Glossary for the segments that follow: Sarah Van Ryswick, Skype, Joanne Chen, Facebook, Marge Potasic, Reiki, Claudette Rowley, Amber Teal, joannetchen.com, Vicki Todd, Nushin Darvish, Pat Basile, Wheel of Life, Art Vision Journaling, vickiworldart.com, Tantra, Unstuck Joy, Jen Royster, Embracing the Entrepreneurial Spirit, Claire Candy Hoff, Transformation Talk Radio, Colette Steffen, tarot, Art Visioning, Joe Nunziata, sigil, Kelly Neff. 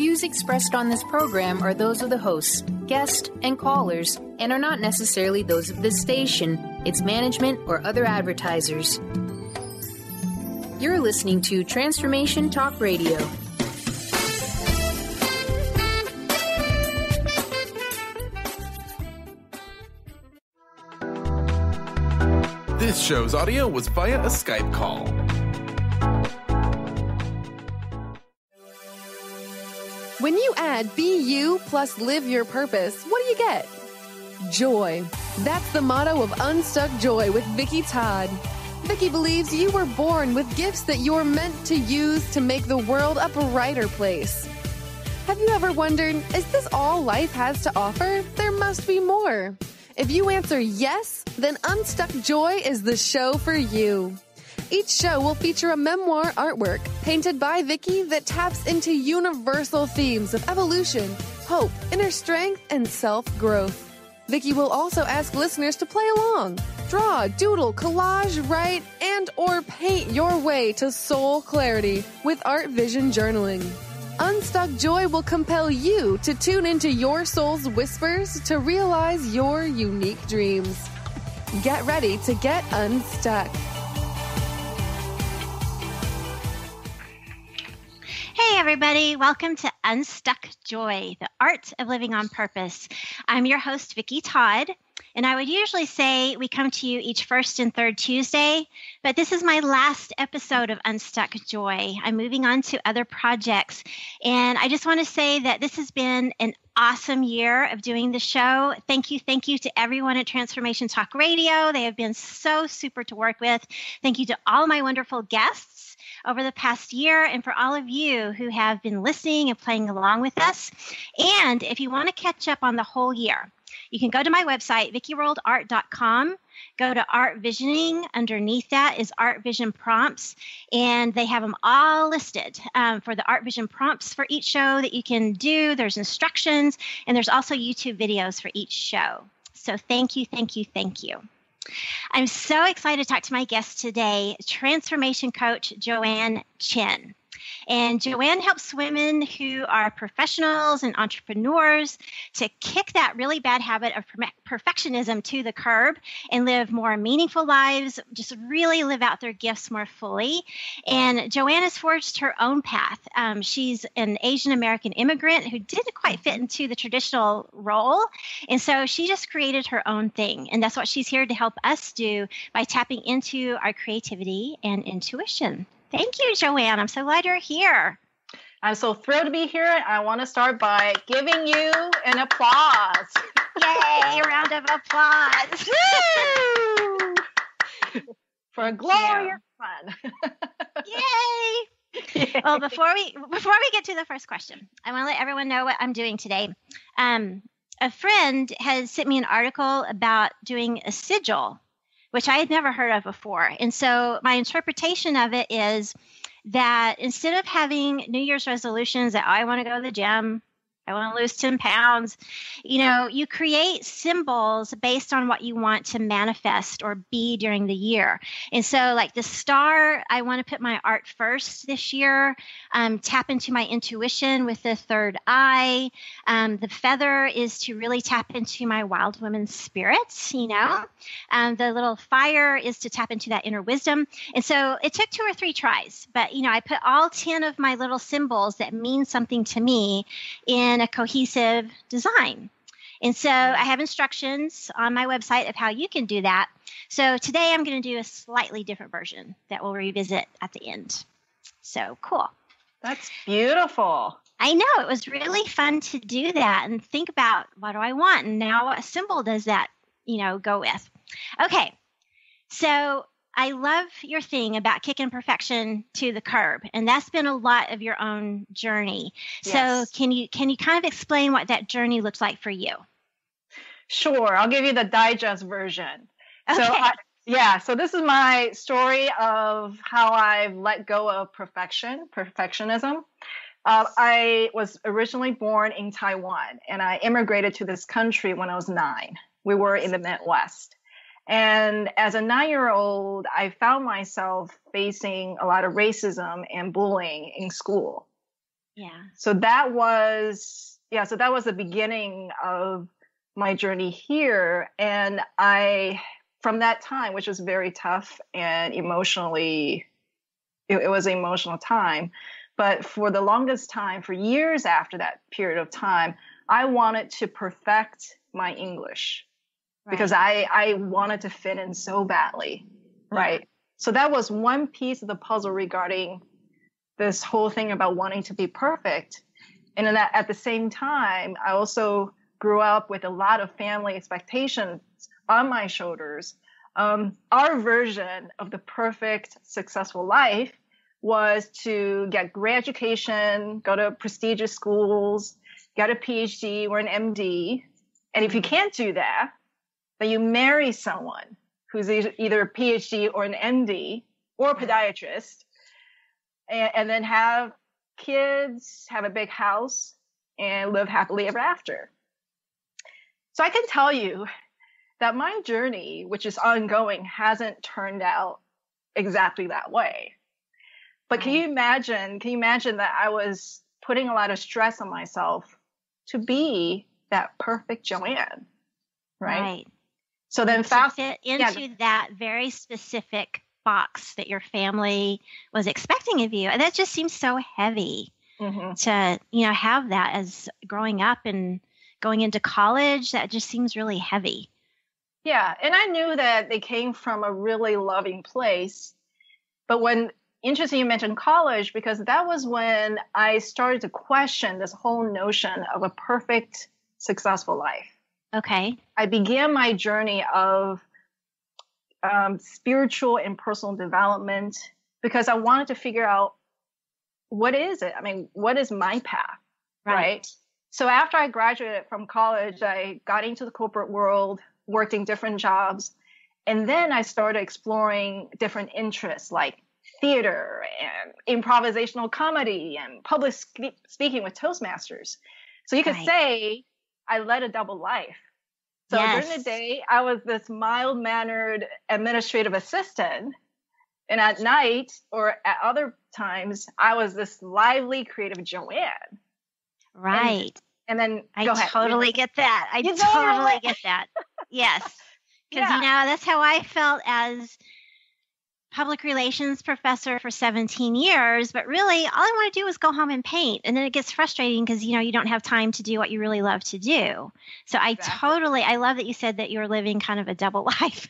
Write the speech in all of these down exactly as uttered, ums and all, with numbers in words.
views expressed on this program are those of the hosts, guests, and callers, and are not necessarily those of this station, its management, or other advertisers. You're listening to Transformation Talk Radio. This show's audio was via a Skype call. When you add be you plus live your purpose, what do you get? Joy. That's the motto of Unstuck Joy with Vicki Todd. Vicki believes you were born with gifts that you're meant to use to make the world a brighter place. Have you ever wondered, is this all life has to offer? There must be more. If you answer yes, then Unstuck Joy is the show for you. Each show will feature a memoir artwork painted by Vicki that taps into universal themes of evolution, hope, inner strength, and self-growth. Vicki will also ask listeners to play along, draw, doodle, collage, write, and or paint your way to soul clarity with Art Vision Journaling. Unstuck Joy will compel you to tune into your soul's whispers to realize your unique dreams. Get ready to get unstuck. Hey everybody, welcome to Unstuck Joy, the art of living on purpose. I'm your host, Vicki Todd, and I would usually say we come to you each first and third Tuesday, but this is my last episode of Unstuck Joy. I'm moving on to other projects, and I just want to say that this has been an awesome year of doing the show. Thank you. Thank you to everyone at Transformation Talk Radio. They have been so super to work with. Thank you to all my wonderful guests over the past year, and for all of you who have been listening and playing along with us. And if you want to catch up on the whole year, you can go to my website, vicki world art dot com. Go to Art Visioning. Underneath that is Art Vision Prompts, and they have them all listed um, for the Art Vision Prompts for each show that you can do. There's instructions, and there's also YouTube videos for each show. So thank you, thank you, thank you. I'm so excited to talk to my guest today, transformation coach Joanne Chen. And Joanne helps women who are professionals and entrepreneurs to kick that really bad habit of perfectionism to the curb and live more meaningful lives, just really live out their gifts more fully. And Joanne has forged her own path. Um, she's an Asian American immigrant who didn't quite fit into the traditional role. And so she just created her own thing. And that's what she's here to help us do by tapping into our creativity and intuition. Thank you, Joanne. I'm so glad you're here. I'm so thrilled to be here. I want to start by giving you an applause. Yay, a round of applause. Woo! For glorious fun. Yay. Yay. Well, before we before we get to the first question, I want to let everyone know what I'm doing today. Um, a friend has sent me an article about doing a sigil, which I had never heard of before. And so my interpretation of it is that instead of having New Year's resolutions that oh, I want to go to the gym, I want to lose ten pounds, you know, you create symbols based on what you want to manifest or be during the year. And so like the star, I want to put my art first this year, um, tap into my intuition with the third eye. Um, the feather is to really tap into my wild woman's spirit, you know. Um, the little fire is to tap into that inner wisdom. And so it took two or three tries, but, you know, I put all ten of my little symbols that mean something to me in a cohesive design. And so I have instructions on my website of how you can do that. So today I'm going to do a slightly different version that we'll revisit at the end. So cool. That's beautiful. I know. It was really fun to do that and think about what do I want and now what symbol does that, you know, go with. Okay. So I love your thing about kicking perfection to the curb, and that's been a lot of your own journey. Yes. So can you can you kind of explain what that journey looks like for you? Sure. I'll give you the digest version. Okay. So I, yeah, so this is my story of how I've let go of perfection, perfectionism. Uh, I was originally born in Taiwan, and I immigrated to this country when I was nine. We were in the Midwest. And as a nine-year-old, I found myself facing a lot of racism and bullying in school. Yeah. So that was, yeah, so that was the beginning of my journey here. And I, from that time, which was very tough and emotionally, it, it was an emotional time. But for the longest time, for years after that period of time, I wanted to perfect my English. Right. Because I, I wanted to fit in so badly, right? Yeah. So that was one piece of the puzzle regarding this whole thing about wanting to be perfect. And in that, at the same time, I also grew up with a lot of family expectations on my shoulders. Um, our version of the perfect, successful life was to get great education, go to prestigious schools, get a P H D or an M D. And if you can't do that, then you marry someone who's either a P H D or an M D or a podiatrist, and, and then have kids, have a big house, and live happily ever after. So I can tell you that my journey, which is ongoing, hasn't turned out exactly that way. But can you imagine, can you imagine that I was putting a lot of stress on myself to be that perfect Joanne, right? Right. So then fast fit into yeah. that very specific box that your family was expecting of you. And that just seems so heavy mm-hmm. to, you know, have that as growing up and going into college. That just seems really heavy. Yeah. And I knew that they came from a really loving place. But when, interesting, you mentioned college, because that was when I started to question this whole notion of a perfect, successful life. Okay. I began my journey of um, spiritual and personal development because I wanted to figure out what is it? I mean, what is my path, right? right? So after I graduated from college, I got into the corporate world, worked in different jobs, and then I started exploring different interests like theater and improvisational comedy and public spe- speaking with Toastmasters. So you could right. say I led a double life. So yes. during the day, I was this mild-mannered administrative assistant. And at night or at other times, I was this lively, creative Joanne. Right. And, and then I go totally ahead. get that. I you totally know? get that. Yes. Because, yeah. you know, that's how I felt as public relations professor for seventeen years, but really all I want to do is go home and paint. And then it gets frustrating because, you know, you don't have time to do what you really love to do. So I exactly. totally, I love that you said that you're living kind of a double life.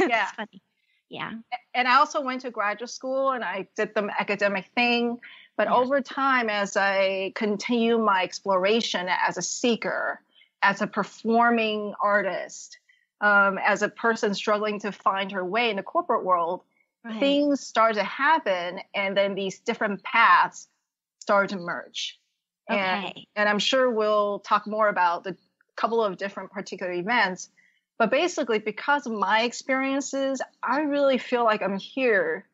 Yeah. That's funny. Yeah. And I also went to graduate school and I did the academic thing, but yeah. over time, as I continue my exploration as a seeker, as a performing artist, um, as a person struggling to find her way in the corporate world, right. things start to happen, and then these different paths start to merge. Okay. And, and I'm sure we'll talk more about the couple of different particular events. But basically, because of my experiences, I really feel like I'm here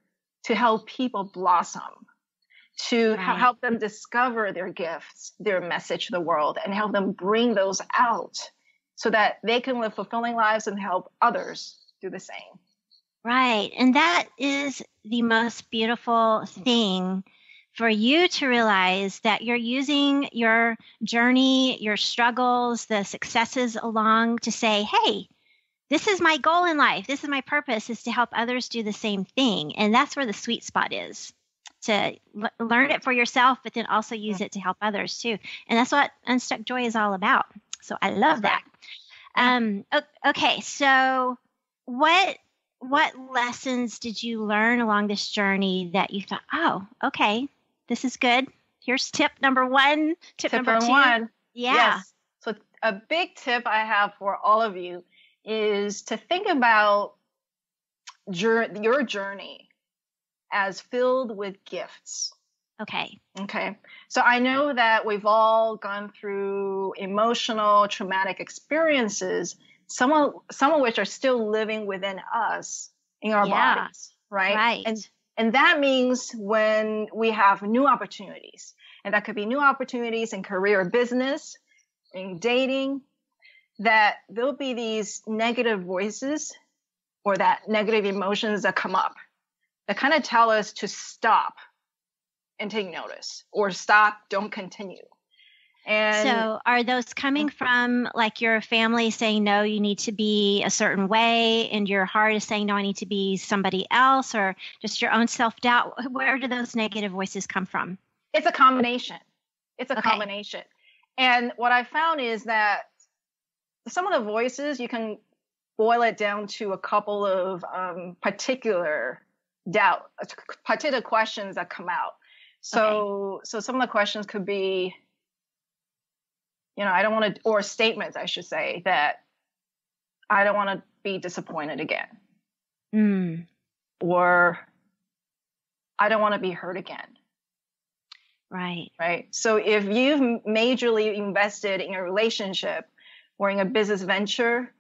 to help people blossom, to right. help them discover their gifts, their message to the world, and help them bring those out so that they can live fulfilling lives and help others do the same. Right. And that is the most beautiful thing for you to realize that you're using your journey, your struggles, the successes along to say, hey, this is my goal in life. This is my purpose, is to help others do the same thing. And that's where the sweet spot is, to l- learn it for yourself, but then also use it to help others too. And that's what Unstuck Joy is all about. So I love that. Um, okay. So what... What lessons did you learn along this journey that you thought, oh, okay, this is good. Here's tip number one, tip, tip number two. One. Yeah. Yes. So a big tip I have for all of you is to think about jur- your journey as filled with gifts. Okay. Okay. So I know that we've all gone through emotional, traumatic experiences, Some of, some of which are still living within us in our yeah, bodies, right? right? And and that means when we have new opportunities, and that could be new opportunities in career or business, in dating, that there'll be these negative voices or that negative emotions that come up that kind of tell us to stop and take notice, or stop, don't continue. And so are those coming from like your family saying, no, you need to be a certain way, and your heart is saying, no, I need to be somebody else, or just your own self-doubt? Where do those negative voices come from? It's a combination. It's a okay. combination. And what I found is that some of the voices, you can boil it down to a couple of um, particular doubt, particular questions that come out. So, okay. so some of the questions could be, you know, I don't want to, or statements, I should say, that I don't want to be disappointed again. Mm. Or I don't want to be hurt again. Right. Right. So if you've majorly invested in a relationship or in a business venture,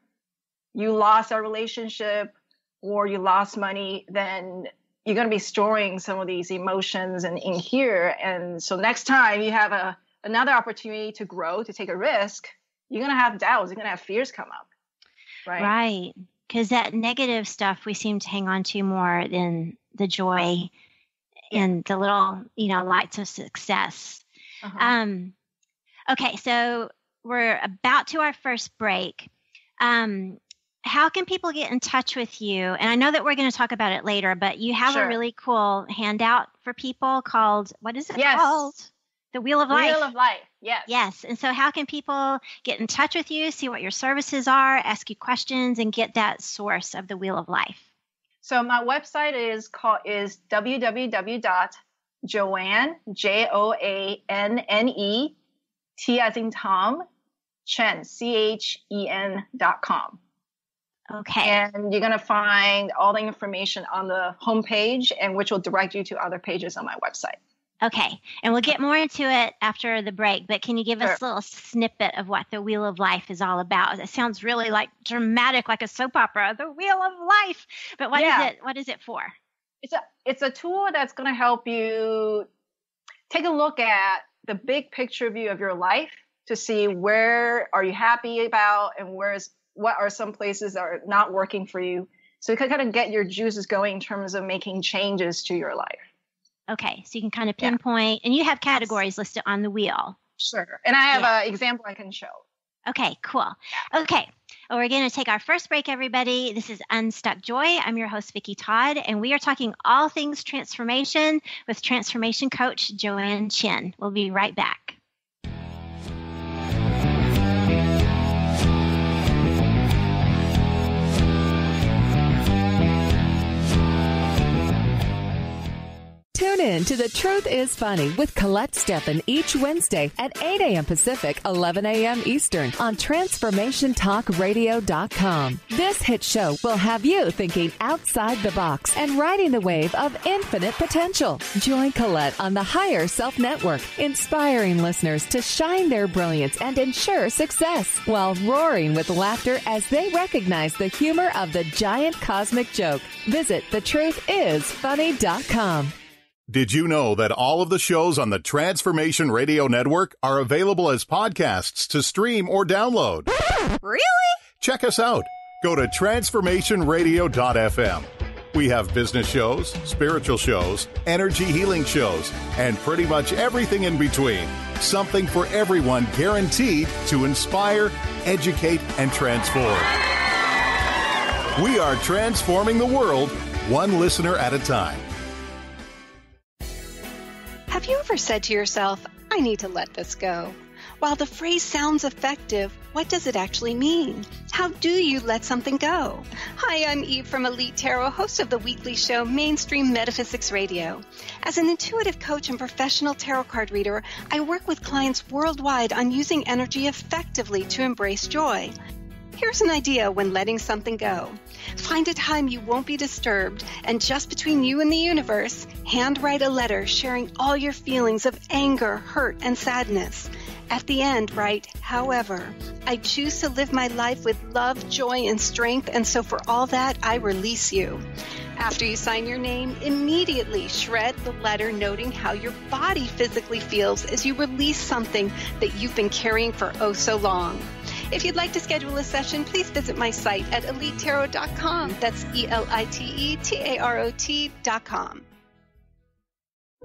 you lost a relationship or you lost money, then you're going to be storing some of these emotions and in here. And so next time you have a, another opportunity to grow, to take a risk, you're going to have doubts. You're going to have fears come up. Right. Right. Because that negative stuff we seem to hang on to more than the joy and the little, you know, lights of success. Uh-huh. Um, okay. So we're about to our first break. Um, how can people get in touch with you? And I know that we're going to talk about it later, but you have sure. a really cool handout for people called, what is it yes. called? The Wheel of Life. Wheel of Life, yes. Yes. And so how can people get in touch with you, see what your services are, ask you questions, and get that source of the Wheel of Life? So my website is called is www.joanne, J O A N N E, T as in Tom, Chen, C H E N dot com. Okay. And you're going to find all the information on the homepage, and which will direct you to other pages on my website. Okay. And we'll get more into it after the break, but can you give sure. us a little snippet of what the Wheel of Life is all about? It sounds really like dramatic, like a soap opera, the Wheel of Life. But what yeah. is it, what is it for? It's a, it's a tool that's going to help you take a look at the big picture view of your life to see where are you happy about and where's, what are some places that are not working for you. So you can kind of get your juices going in terms of making changes to your life. Okay, so you can kind of pinpoint, yeah. and you have categories listed on the wheel. Sure, and I have an yeah. example I can show. Okay, cool. Okay, well, we're going to take our first break, everybody. This is Unstuck Joy. I'm your host, Vicki Todd, and we are talking all things transformation with transformation coach Joanne Chen. We'll be right back. Tune in to The Truth is Funny with Colette Steffen each Wednesday at eight a.m. Pacific, eleven a.m. Eastern on transformation talk radio dot com. This hit show will have you thinking outside the box and riding the wave of infinite potential. Join Colette on the Higher Self Network, inspiring listeners to shine their brilliance and ensure success while roaring with laughter as they recognize the humor of the giant cosmic joke. Visit the truth is funny dot com. Did you know that all of the shows on the Transformation Radio Network are available as podcasts to stream or download? Really? Check us out. Go to transformation radio dot f m. We have business shows, spiritual shows, energy healing shows, and pretty much everything in between. Something for everyone, guaranteed to inspire, educate, and transform. We are transforming the world, one listener at a time. Have you ever said to yourself, I need to let this go? While the phrase sounds effective, what does it actually mean? How do you let something go? Hi, I'm Eve from Elite Tarot, host of the weekly show Mainstream Metaphysics Radio. As an intuitive coach and professional tarot card reader, I work with clients worldwide on using energy effectively to embrace joy. Here's an idea when letting something go. Find a time you won't be disturbed, and just between you and the universe, handwrite a letter sharing all your feelings of anger, hurt, and sadness. At the end, write, however, I choose to live my life with love, joy, and strength, and so for all that, I release you. After you sign your name, immediately shred the letter, noting how your body physically feels as you release something that you've been carrying for oh so long. If you'd like to schedule a session, please visit my site at elite tarot dot com. That's E L I T E T A R O T dot com.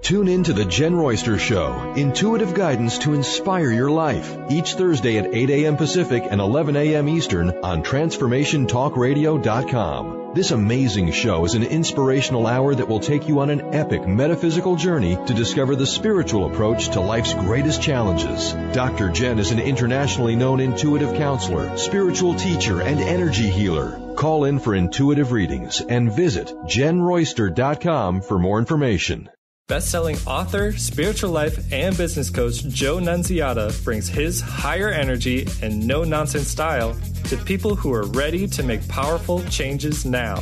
Tune in to The Jen Royster Show, intuitive guidance to inspire your life, each Thursday at eight a.m. Pacific and eleven a.m. Eastern on transformation talk radio dot com. This amazing show is an inspirational hour that will take you on an epic metaphysical journey to discover the spiritual approach to life's greatest challenges. Doctor Jen is an internationally known intuitive counselor, spiritual teacher, and energy healer. Call in for intuitive readings and visit jen royster dot com for more information. Best-selling author, spiritual life, and business coach Joe Nunziata brings his higher energy and no-nonsense style to people who are ready to make powerful changes now.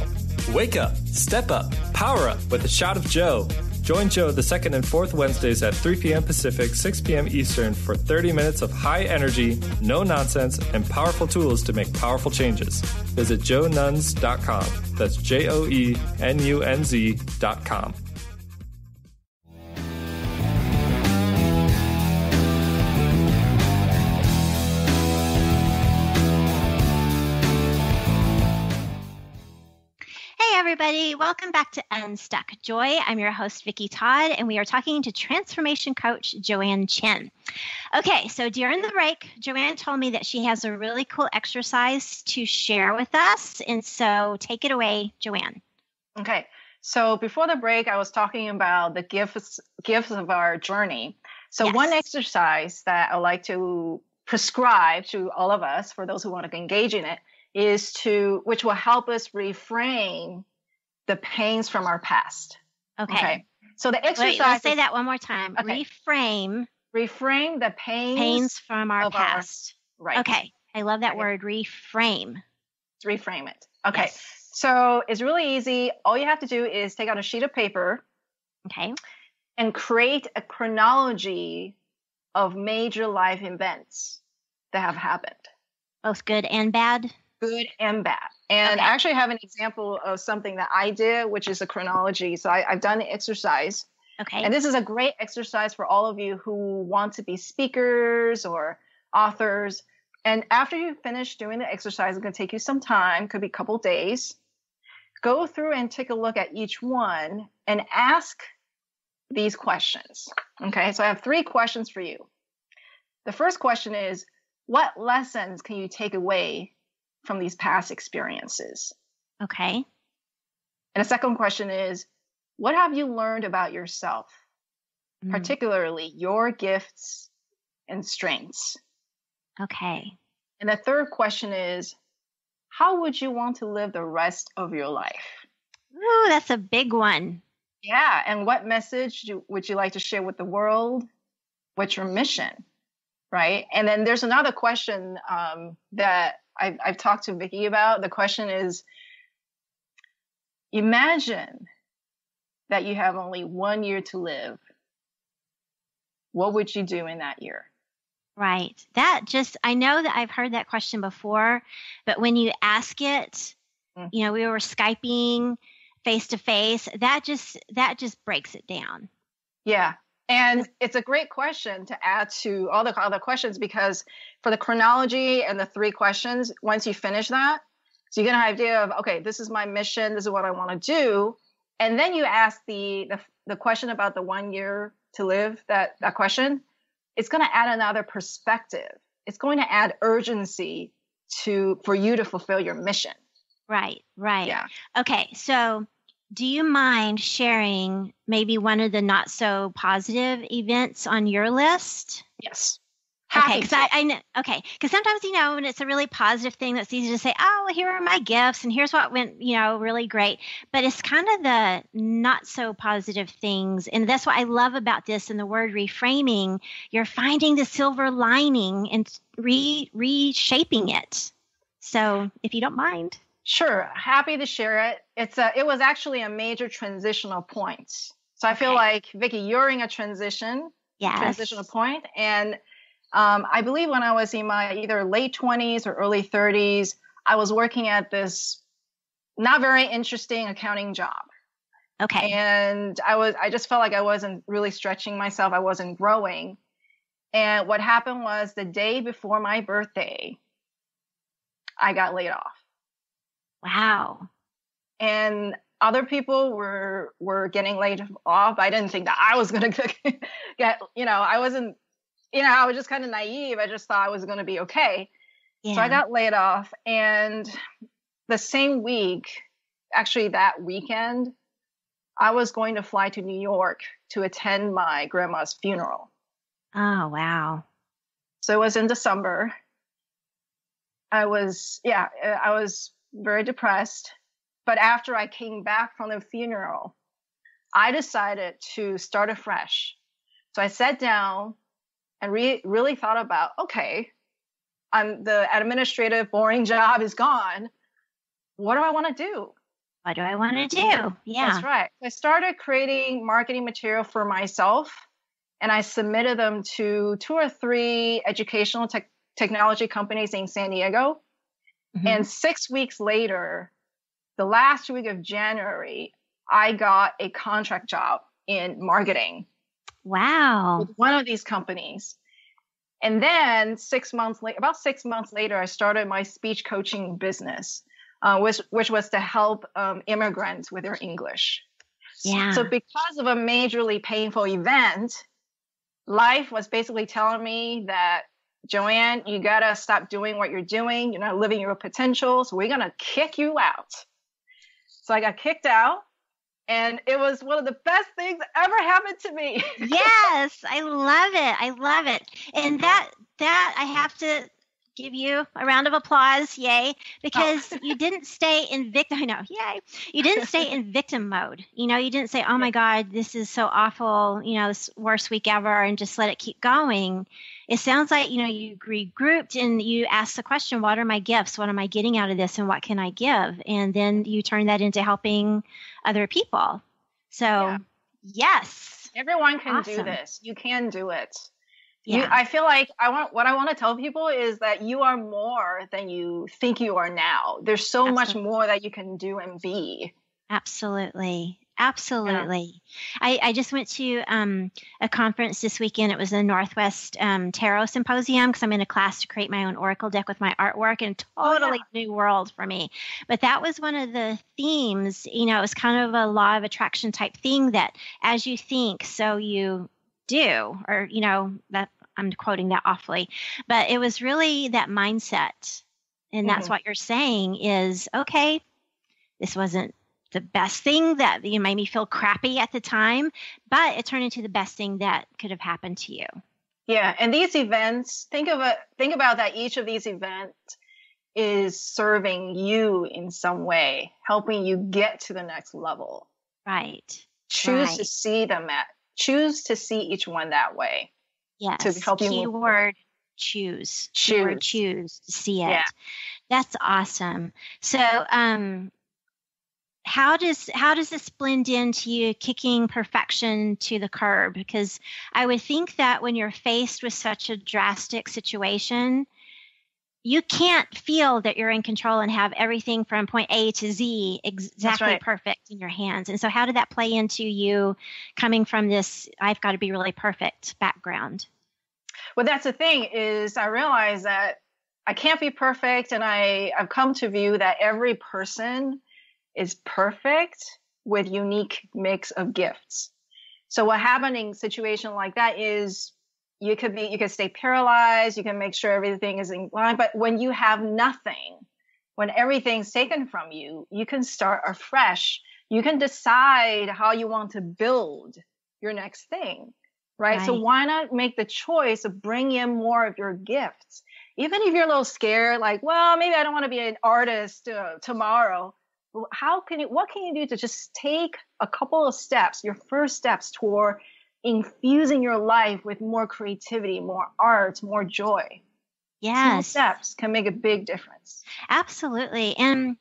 Wake up, step up, power up with a shot of Joe. Join Joe the second and fourth Wednesdays at three p.m. Pacific, six p.m. Eastern for thirty minutes of high energy, no-nonsense, and powerful tools to make powerful changes. Visit joe nuns dot com. That's J O E N U N Z dot com. Everybody, welcome back to Unstuck Joy. I'm your host, Vicki Todd, and we are talking to transformation coach Joanne Chen. Okay, so during the break, Joanne told me that she has a really cool exercise to share with us, and so take it away, Joanne. Okay, so before the break, I was talking about the gifts, gifts of our journey. So yes. One exercise that I like to prescribe to all of us, for those who want to engage in it, is to, which will help us reframe the pains from our past. Okay. okay. So the exercise. Wait, let's say that one more time. Okay. Reframe. Reframe the pains. Pains from our past. Our, right. Okay. I love that okay. word, reframe. Reframe it. Okay. Yes. So it's really easy. All you have to do is take out a sheet of paper. Okay. And create a chronology of major life events that have happened. Both good and bad? Good and bad. And okay. I actually have an example of something that I did, which is a chronology. So I, I've done the exercise. Okay. And this is a great exercise for all of you who want to be speakers or authors. And after you finish doing the exercise, it's going to take you some time, could be a couple days. Go through and take a look at each one and ask these questions. Okay. So I have three questions for you. The first question is, what lessons can you take away from these past experiences? Okay. And the second question is, what have you learned about yourself, mm. particularly your gifts and strengths? Okay. And the third question is, how would you want to live the rest of your life? Ooh, that's a big one. Yeah. And what message do, would you like to share with the world? What's your mission? Right. And then there's another question um, that I've, I've talked to Vicki about. The question is, imagine that you have only one year to live. What would you do in that year? Right. That just, I know that I've heard that question before, but when you ask it, mm-hmm. you know, we were Skyping face to face, that just, that just breaks it down. Yeah. And it's a great question to add to all the other questions, because for the chronology and the three questions, once you finish that, so you get an idea of, okay, this is my mission. This is what I want to do. And then you ask the, the, the question about the one year to live, that, that question, it's going to add another perspective. It's going to add urgency to, for you to fulfill your mission. Right. Right. Yeah. Okay. So do you mind sharing maybe one of the not so positive events on your list? Yes. Happy okay, because I, I know. Okay, because sometimes, you know, when it's a really positive thing, that's easy to say, oh, here are my gifts and here's what went, you know, really great. But it's kind of the not so positive things. And that's what I love about this and the word reframing. You're finding the silver lining and re reshaping it. So if you don't mind. Sure. Happy to share it. It's a, it was actually a major transitional point. So I okay. feel like, Vicki, you're in a transition, yes. transitional point. And um, I believe when I was in my either late twenties or early thirties, I was working at this not very interesting accounting job. Okay. And I was, I just felt like I wasn't really stretching myself. I wasn't growing. And what happened was, the day before my birthday, I got laid off. Wow. And other people were were getting laid off. I didn't think that I was going to get, you know, I wasn't, you know, I was just kind of naive. I just thought I was going to be okay. Yeah. So I got laid off. And the same week, actually that weekend, I was going to fly to New York to attend my grandma's funeral. Oh, wow. So it was in December. I was, yeah, I was very depressed. But after I came back from the funeral, I decided to start afresh. So I sat down and re- really thought about, okay, I'm, the administrative boring job is gone. What do I want to do? What do I want to do? Yeah. That's right. I started creating marketing material for myself, and I submitted them to two or three educational te- technology companies in San Diego. Mm-hmm. And six weeks later, the last week of January, I got a contract job in marketing. Wow. With one of these companies. And then six months later, about six months later, I started my speech coaching business, uh, which, which was to help um, immigrants with their English. Yeah. So because of a majorly painful event, life was basically telling me that, Joanne, you got to stop doing what you're doing. You're not living your potential. So we're going to kick you out. So I got kicked out, and it was one of the best things that ever happened to me. Yes, I love it. I love it. And that, that I have to give you a round of applause. Yay. Because oh. you didn't stay in victim. I know. Yay. You didn't stay in victim mode. You know, you didn't say, oh my God, this is so awful. You know, this worst week ever, and just let it keep going. It sounds like, you know, you regrouped and you asked the question, what are my gifts? What am I getting out of this, and what can I give? And then you turn that into helping other people. So, yeah. Yes. Everyone can awesome. do this. You can do it. Yeah. You, I feel like I want what I want to tell people is that you are more than you think you are now. There's so Absolutely. much more that you can do and be. Absolutely. Absolutely. Yeah. I, I just went to um, a conference this weekend. It was the Northwest um, Tarot Symposium, because I'm in a class to create my own oracle deck with my artwork, and totally oh, yeah. new world for me. But that was one of the themes. You know, it was kind of a law of attraction type thing that as you think, so you do, or, you know, that I'm quoting that awfully, but it was really that mindset. And mm-hmm. that's what you're saying is, okay, this wasn't the best thing that you made me feel crappy at the time, but it turned into the best thing that could have happened to you. Yeah. And these events, think of a, think about that. Each of these events is serving you in some way, helping you get to the next level. Right. Choose right. to see them at, choose to see each one that way. Yes. To help you. Keyword choose. Choose. Keyword choose to see it. Yeah. That's awesome. So, um, How does how does this blend into you kicking perfection to the curb? Because I would think that when you're faced with such a drastic situation, you can't feel that you're in control and have everything from point A to Z exactly right. perfect in your hands. And so how did that play into you coming from this, I've got to be really perfect background? Well, that's the thing is I realized that I can't be perfect. And I, I've come to view that every person is perfect with unique mix of gifts. So what happened in a situation like that is you could be, you could stay paralyzed. You can make sure everything is in line, but when you have nothing, when everything's taken from you, you can start afresh. You can decide how you want to build your next thing, right? right? So why not make the choice of bring in more of your gifts? Even if you're a little scared, like, well, maybe I don't want to be an artist uh, tomorrow. How can you, what can you do to just take a couple of steps, your first steps toward infusing your life with more creativity, more art, more joy? Yes. Small steps can make a big difference. Absolutely. And,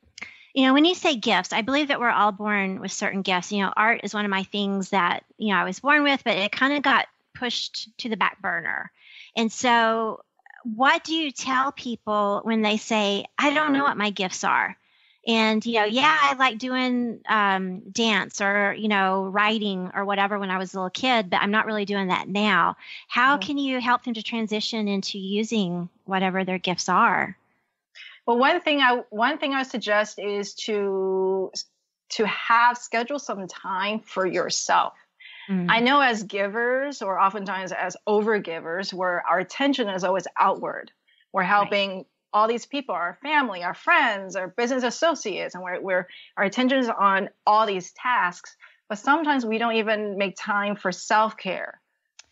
you know, when you say gifts, I believe that we're all born with certain gifts. You know, art is one of my things that, you know, I was born with, but it kind of got pushed to the back burner. And so what do you tell people when they say, I don't know what my gifts are? And, you know, yeah, I like doing um, dance or, you know, writing or whatever when I was a little kid, but I'm not really doing that now. How mm-hmm. can you help them to transition into using whatever their gifts are? Well, one thing I one thing I suggest is to to have schedule some time for yourself. Mm-hmm. I know as givers, or oftentimes as overgivers, where our attention is always outward, we're helping right. all these people, our family, our friends, our business associates, and we're, we're our attention is on all these tasks. But sometimes we don't even make time for self-care,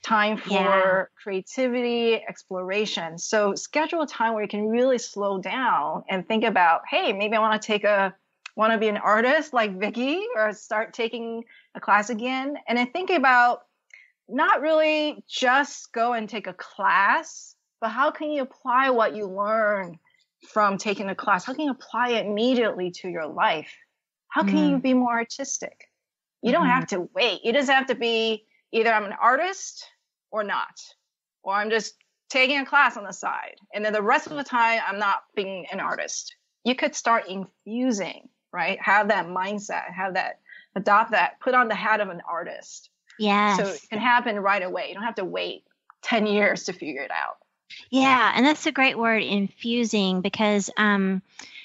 time for yeah. creativity, exploration. So schedule a time where you can really slow down and think about, hey, maybe I want to take a, want to be an artist like Vicki, or start taking a class again. And I think about not really just go and take a class, but how can you apply what you learn from taking a class? How can you apply it immediately to your life? How can mm. you be more artistic? You don't mm. have to wait. You just have to be either I'm an artist or not, or I'm just taking a class on the side, and then the rest of the time I'm not being an artist. You could start infusing, right? Have that mindset, have that, adopt that, put on the hat of an artist. Yes. So it can happen right away. You don't have to wait ten years to figure it out. Yeah. And that's a great word, infusing, because, um,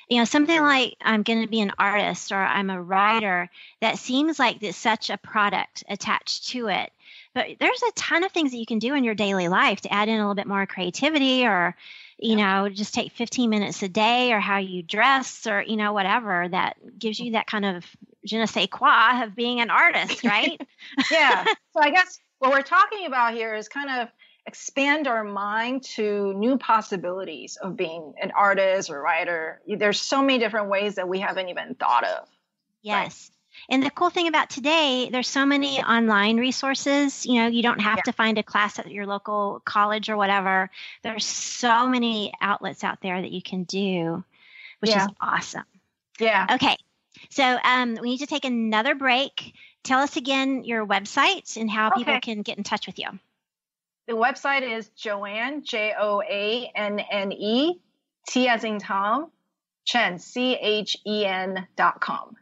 you know, something like I'm going to be an artist or I'm a writer, that seems like there's such a product attached to it. But there's a ton of things that you can do in your daily life to add in a little bit more creativity, or, you know, just take fifteen minutes a day, or how you dress, or, you know, whatever that gives you that kind of je ne sais quoi of being an artist, right? Yeah. So I guess what we're talking about here is kind of expand our mind to new possibilities of being an artist or writer. There's so many different ways that we haven't even thought of. Yes. Right? And the cool thing about today, there's so many online resources. You know, you don't have yeah. to find a class at your local college or whatever. There's so many outlets out there that you can do, which yeah. is awesome. Yeah. Okay. So um, we need to take another break. Tell us again your website and how okay. people can get in touch with you. The website is Joanne, J O A N N E, T as in Tom, Chen, C H E N dot com.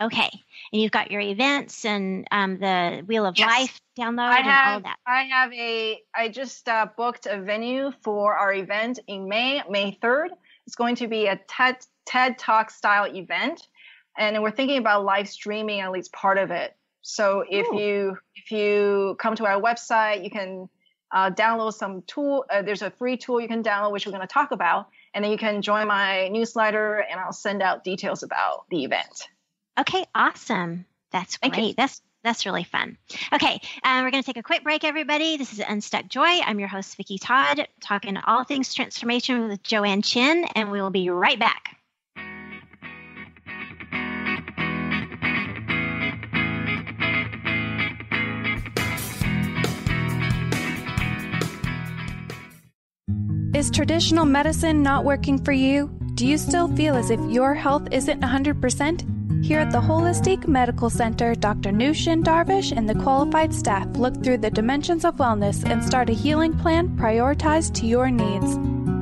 Okay. And you've got your events and um, the Wheel of yes. Life download I and have, all of that. I have a, I just uh, booked a venue for our event in May, May third. It's going to be a TED, TED Talk style event. And we're thinking about live streaming, at least part of it. So if Ooh. you, if you come to our website, you can uh, download some tool. Uh, there's a free tool you can download, which we're going to talk about. And then you can join my newsletter and I'll send out details about the event. Okay, awesome. That's Thank great. You. That's that's really fun. Okay, um, we're going to take a quick break, everybody. This is Unstuck Joy. I'm your host, Vicki Todd, talking all things transformation with Joanne Chen, and we will be right back. Is traditional medicine not working for you? Do you still feel as if your health isn't one hundred percent? Here at the Holistic Medical Center, Doctor Nushin Darvish and the qualified staff look through the dimensions of wellness and start a healing plan prioritized to your needs.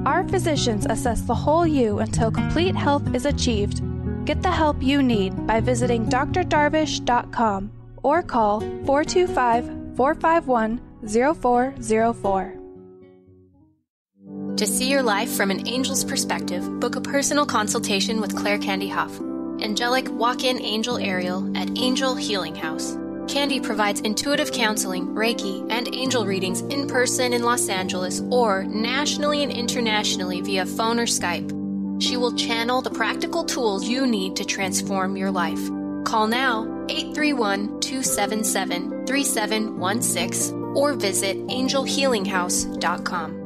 Our physicians assess the whole you until complete health is achieved. Get the help you need by visiting d r darvish dot com or call four two five, four five one, zero four zero four. To see your life from an angel's perspective, book a personal consultation with Claire Candy Hoff, Angelic Walk-In Angel Ariel at Angel Healing House. Candy provides intuitive counseling, Reiki, and angel readings in person in Los Angeles or nationally and internationally via phone or Skype. She will channel the practical tools you need to transform your life. Call now eight three one, two seven seven, three seven one six or visit angel healing house dot com.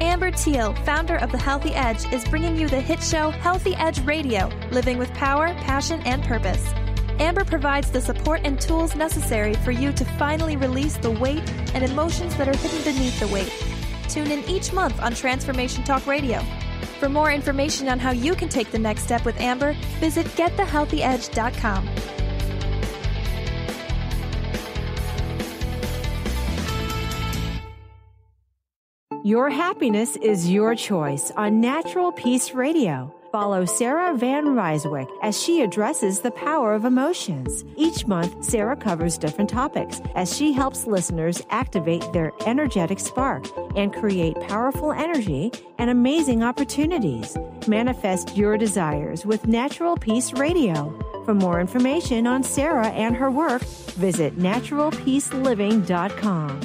Amber Teal, founder of The Healthy Edge, is bringing you the hit show Healthy Edge Radio, living with power, passion, and purpose. Amber provides the support and tools necessary for you to finally release the weight and emotions that are hidden beneath the weight. Tune in each month on Transformation Talk Radio. For more information on how you can take the next step with Amber, visit get the healthy edge dot com. Your happiness is your choice on Natural Peace Radio. Follow Sarah Van Ryswick as she addresses the power of emotions. Each month, Sarah covers different topics as she helps listeners activate their energetic spark and create powerful energy and amazing opportunities. Manifest your desires with Natural Peace Radio. For more information on Sarah and her work, visit natural peace living dot com.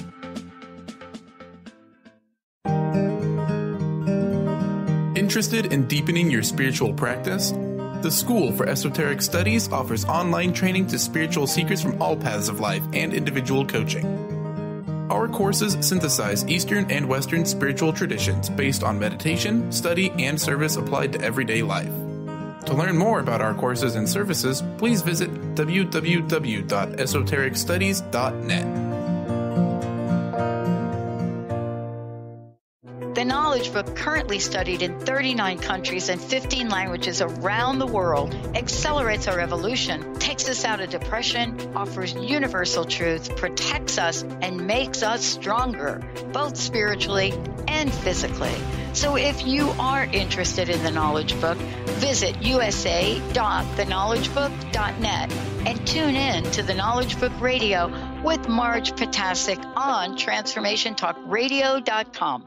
Interested in deepening your spiritual practice? The School for Esoteric Studies offers online training to spiritual seekers from all paths of life and individual coaching. Our courses synthesize Eastern and Western spiritual traditions based on meditation, study, and service applied to everyday life. To learn more about our courses and services, please visit w w w dot esoteric studies dot net. The Knowledge Book, currently studied in thirty-nine countries and fifteen languages around the world, accelerates our evolution, takes us out of depression, offers universal truth, protects us, and makes us stronger, both spiritually and physically. So if you are interested in the Knowledge Book, visit u s a dot the knowledge book dot net and tune in to the Knowledge Book Radio with Marge Potasic on transformation talk radio dot com.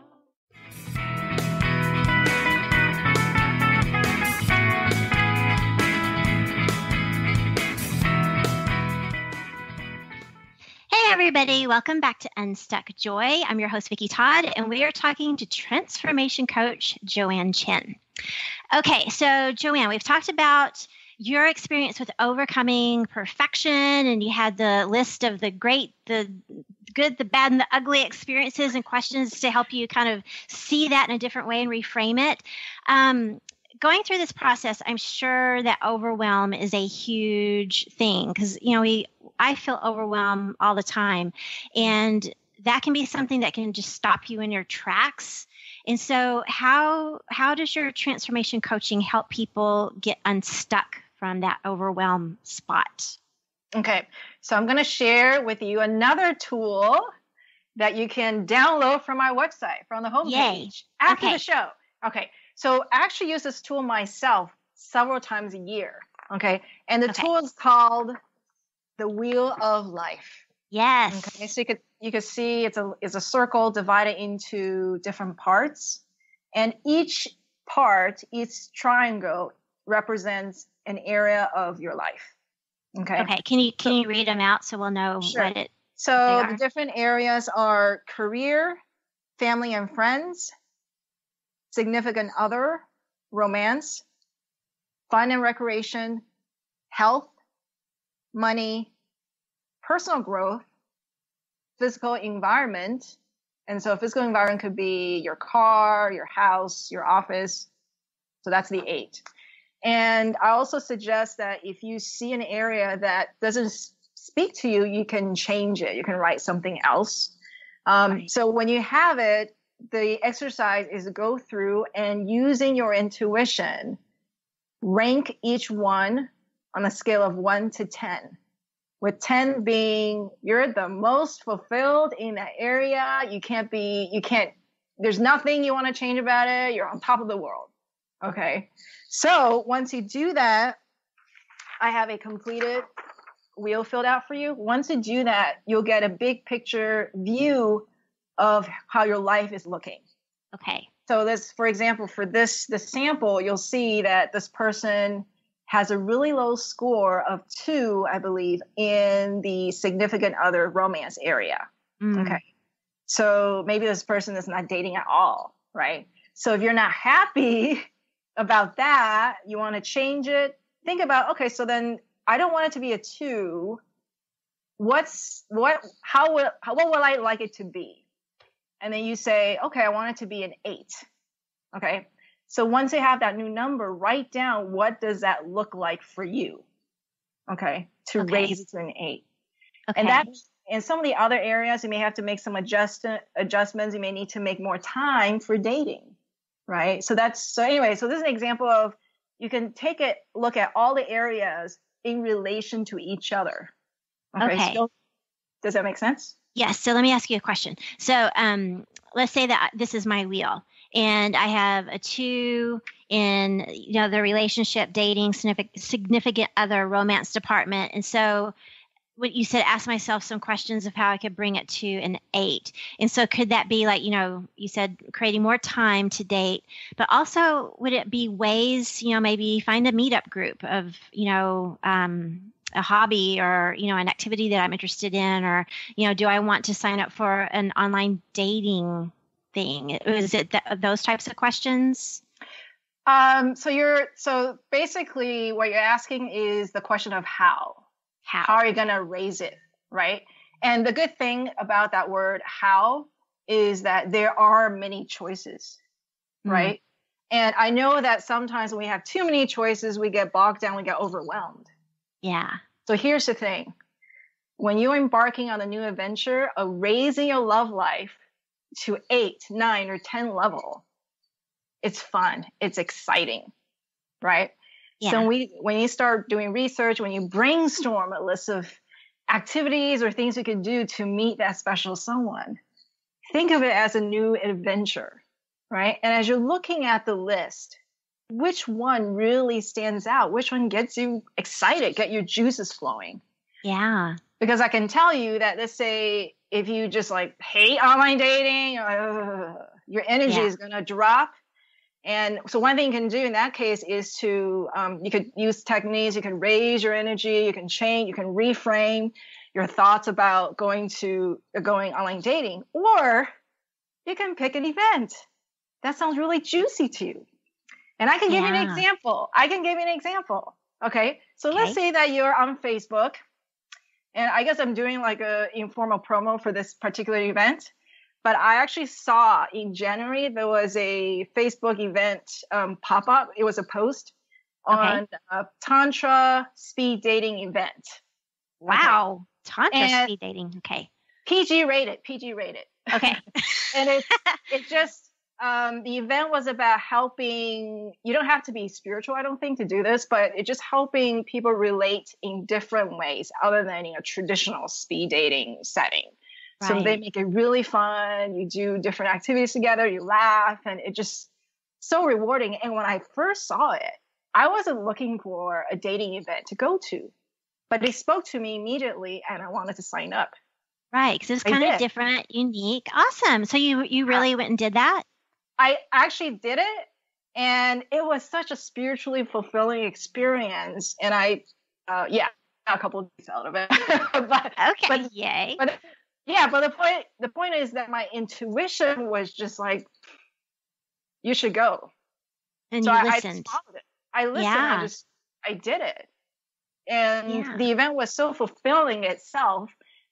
Hey everybody, welcome back to Unstuck Joy. I'm your host, Vicki Todd, and we are talking to transformation coach Joanne Chen. Okay, so Joanne, we've talked about your experience with overcoming perfection, and you had the list of the great, the good, the bad, and the ugly experiences and questions to help you kind of see that in a different way and reframe it. Um, Going through this process, I'm sure that overwhelm is a huge thing because, you know, we I feel overwhelmed all the time, and that can be something that can just stop you in your tracks. And so how how does your transformation coaching help people get unstuck from that overwhelm spot? Okay, so I'm going to share with you another tool that you can download from our website, from the homepage after okay. the show. Okay. So I actually use this tool myself several times a year, okay? And the okay. tool is called the Wheel of Life. Yes. Okay, so you could you could see it's a it's a circle divided into different parts, and each part, each triangle represents an area of your life. Okay. Okay. Can you can so, you read them out so we'll know sure. what it? So the different areas are career, family and friends, significant other, romance, fun and recreation, health, money, personal growth, physical environment. And so physical environment could be your car, your house, your office. So that's the eight. And I also suggest that if you see an area that doesn't speak to you, you can change it. You can write something else. Um, right. So when you have it, the exercise is to go through and, using your intuition, rank each one on a scale of one to ten, with ten being you're the most fulfilled in that area. You can't be, you can't, there's nothing you want to change about it. You're on top of the world. Okay. So once you do that, I have a completed wheel filled out for you. Once you do that, you'll get a big picture view of how your life is looking. Okay. So this, for example, for this, the sample, you'll see that this person has a really low score of two, I believe, in the significant other romance area. Mm. Okay. So maybe this person is not dating at all, right? So if you're not happy about that, you want to change it, think about, okay, so then I don't want it to be a two. What's, what, how would, how, what would I like it to be? And then you say, okay, I want it to be an eight. Okay. So once you have that new number, write down, what does that look like for you? Okay. To okay. raise it to an eight. Okay. And that, in some of the other areas, you may have to make some adjust adjustments. You may need to make more time for dating. Right. So that's, so anyway, so this is an example of, you can take it, look at all the areas in relation to each other. Okay. okay. So, does that make sense? Yes. So let me ask you a question. So um, let's say that this is my wheel and I have a two in, you know, the relationship, dating, significant other, romance department. And so what you said, ask myself some questions of how I could bring it to an eight. And so could that be like, you know, you said creating more time to date, but also would it be ways, you know, maybe find a meetup group of, you know, um, a hobby or, you know, an activity that I'm interested in, or, you know, do I want to sign up for an online dating thing? Is it th- those types of questions? Um, so you're, so basically what you're asking is the question of how. How. How are you going to raise it, right? And the good thing about that word how is that there are many choices, mm-hmm. right? And I know that sometimes when we have too many choices, we get bogged down, we get overwhelmed. Yeah. So here's the thing. When you're embarking on a new adventure of raising your love life to eight, nine, or ten level, it's fun. It's exciting, right? Yeah. So when, we, when you start doing research, when you brainstorm a list of activities or things you could do to meet that special someone, think of it as a new adventure, right? And as you're looking at the list, which one really stands out? Which one gets you excited, get your juices flowing? Yeah. Because I can tell you that, let's say, if you just like hate online dating, uh, your energy yeah. is going to drop. And so one thing you can do in that case is to, um, you could use techniques, you can raise your energy, you can change, you can reframe your thoughts about going to, going online dating, or you can pick an event. That sounds really juicy to you. And I can give yeah. you an example. I can give you an example. Okay. So okay. let's say that you're on Facebook, and I guess I'm doing like a informal promo for this particular event. But I actually saw in January, there was a Facebook event um, pop-up. It was a post okay. on a Tantra speed dating event. Wow. Okay. Tantra and speed dating. Okay. P G rated. P G rated. Okay. And it, it just, um, the event was about helping, you don't have to be spiritual, I don't think, to do this, but it just helping people relate in different ways other than in a traditional speed dating setting. So right. they make it really fun. You do different activities together. You laugh, and it's just so rewarding. And when I first saw it, I wasn't looking for a dating event to go to, but they spoke to me immediately, and I wanted to sign up. Right, because it's kind of different, unique, awesome. So you you really I, went and did that? I actually did it, and it was such a spiritually fulfilling experience. And I, uh, yeah, a couple of days out of it. but, okay, but, yay. But, Yeah, but the point the point is that my intuition was just like, you should go. And so you I, listened. I just followed it. I listened. Yeah. I just I did it, and yeah. the event was so fulfilling itself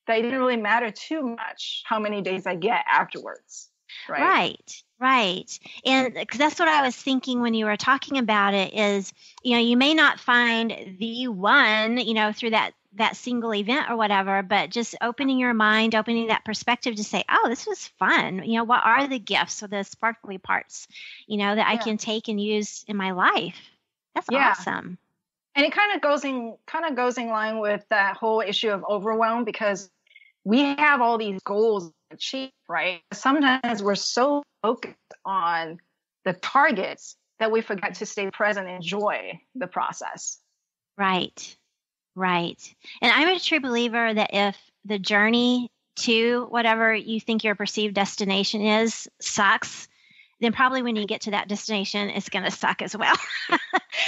that it didn't really matter too much how many days I get afterwards. Right. Right. Right. And because that's what I was thinking when you were talking about it is, you know, you may not find the one, you know, through that. that single event or whatever, but just opening your mind, opening that perspective to say, oh, this was fun. You know, what are the gifts or the sparkly parts, you know, that yeah. I can take and use in my life? That's yeah. awesome. And it kind of goes in, kind of goes in line with that whole issue of overwhelm, because we have all these goals to achieve, right? Sometimes we're so focused on the targets that we forget to stay present and enjoy the process. Right. Right. And I'm a true believer that if the journey to whatever you think your perceived destination is sucks, then probably when you get to that destination, it's going to suck as well.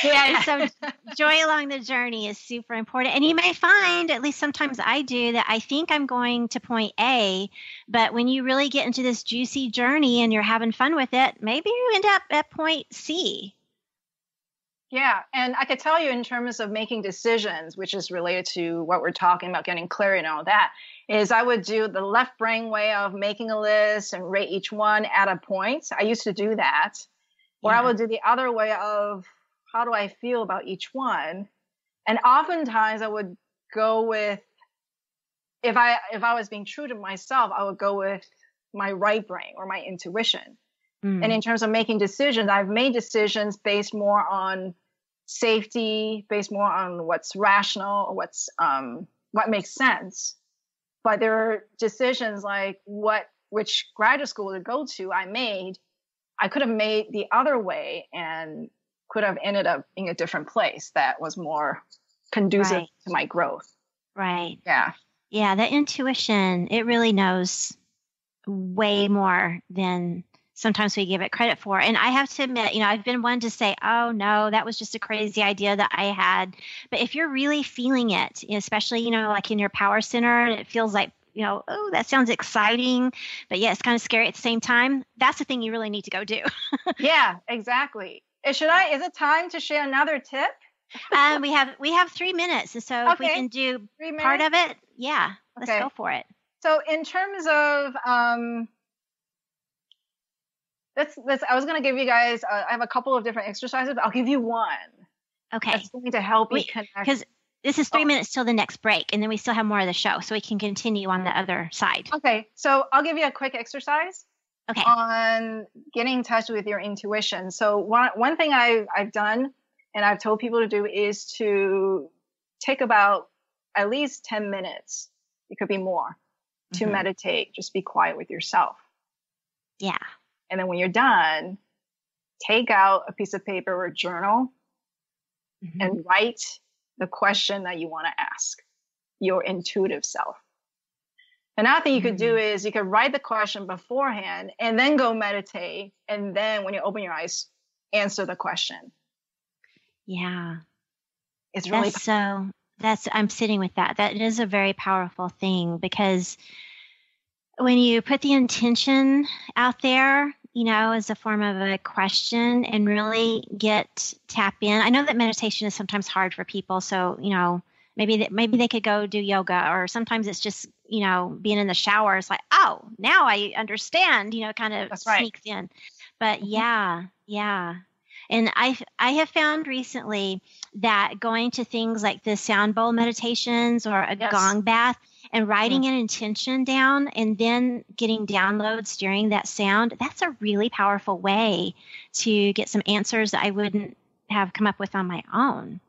Yeah. So joy along the journey is super important. And you may find, at least sometimes I do, that I think I'm going to point A, but when you really get into this juicy journey and you're having fun with it, maybe you end up at point C. Yeah. And I could tell you in terms of making decisions, which is related to what we're talking about, getting clear and all that, is I would do the left brain way of making a list and rate each one at a point. I used to do that. Or yeah. I would do the other way of how do I feel about each one? And oftentimes I would go with, if I if I was being true to myself, I would go with my right brain or my intuition. Mm. And in terms of making decisions, I've made decisions based more on safety, based more on what's rational, or what's um, what makes sense. But there are decisions like what which graduate school to go to I made. I could have made the other way and could have ended up in a different place that was more conducive right. to my growth. Right. Yeah. Yeah. That intuition, it really knows way more than sometimes we give it credit for. And I have to admit, you know, I've been one to say, oh, no, that was just a crazy idea that I had. But if you're really feeling it, especially, you know, like in your power center, and it feels like, you know, oh, that sounds exciting, but yeah, it's kind of scary at the same time. That's the thing you really need to go do. Yeah, exactly. Should I, is it time to share another tip? um, we have, we have three minutes. And so okay. if we can do part of it, yeah, let's okay. go for it. So in terms of, um, that's, that's, I was going to give you guys, uh, I have a couple of different exercises, but I'll give you one. Okay. That's going to help you connect. Because this is three oh. minutes till the next break, and then we still have more of the show, so we can continue on the other side. Okay, so I'll give you a quick exercise okay. on getting in touch with your intuition. So one, one thing I, I've done and I've told people to do is to take about at least ten minutes, it could be more, mm-hmm. to meditate. Just be quiet with yourself. Yeah. And then when you're done, take out a piece of paper or a journal mm-hmm. and write the question that you want to ask your intuitive self. Another thing you could do is you could write the question beforehand and then go meditate. And then when you open your eyes, answer the question. Yeah. It's really that's so that's I'm sitting with that. That is a very powerful thing, because when you put the intention out there, you know, as a form of a question, and really get tap in. I know that meditation is sometimes hard for people. So, you know, maybe that, maybe they could go do yoga, or sometimes it's just, you know, being in the shower. It's like, oh, now I understand, you know, kind of That's right. sneaks in, but yeah, yeah. And I, I have found recently that going to things like the sound bowl meditations or a yes. gong bath, and writing an intention down and then getting downloads during that sound, that's a really powerful way to get some answers that I wouldn't have come up with on my own.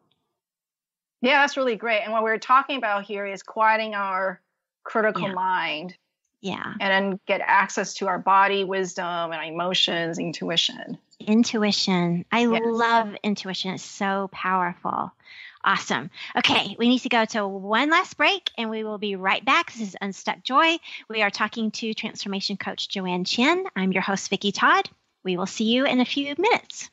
Yeah, that's really great. And what we're talking about here is quieting our critical yeah. mind. Yeah. And then get access to our body, wisdom, and our emotions, intuition. Intuition. I yes. love intuition. It's so powerful. Awesome. Okay, we need to go to one last break, and we will be right back. This is Unstuck Joy. We are talking to transformation coach Joanne Chen. I'm your host, Vicki Todd. We will see you in a few minutes.